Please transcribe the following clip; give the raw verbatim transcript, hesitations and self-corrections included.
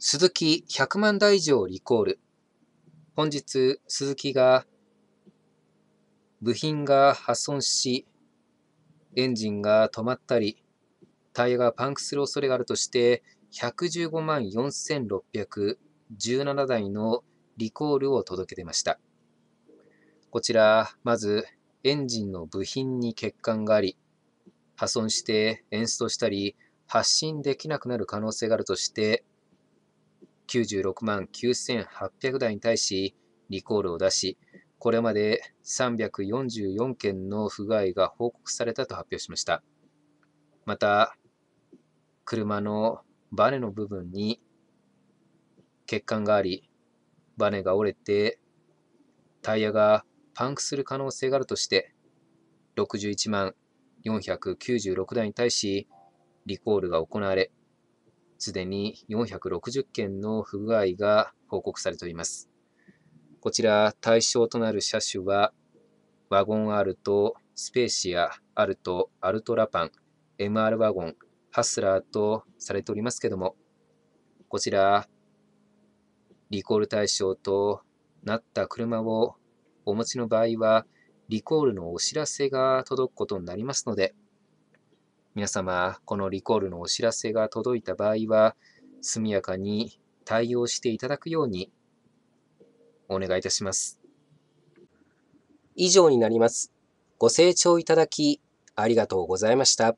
鈴木ひゃくまんだい以上リコール。本日、鈴木が部品が破損し、エンジンが止まったり、タイヤがパンクする恐れがあるとして、ひゃくじゅうごまんよんせんろっぴゃくじゅうななだいのリコールを届け出ました。こちら、まず、エンジンの部品に欠陥があり、破損してエンストしたり、発進できなくなる可能性があるとして、きゅうじゅうろくまんきゅうせんはっぴゃくだいに対しリコールを出し、これまでさんびゃくよんじゅうよんけんの不具合が報告されたと発表しました。また、車のバネの部分に欠陥があり、バネが折れてタイヤがパンクする可能性があるとして、ろくじゅういちまんよんひゃくきゅうじゅうろくだいに対しリコールが行われ、すでによんひゃくろくじゅっけんの不具合が報告されております。こちら、対象となる車種は、ワゴン R とスペーシア、アルト、アルトラパン、エムアール ワゴン、ハスラーとされておりますけども、こちら、リコール対象となった車をお持ちの場合は、リコールのお知らせが届くことになりますので、皆様、このリコールのお知らせが届いた場合は、速やかに対応していただくようにお願いいたします。以上になります。ご清聴いただきありがとうございました。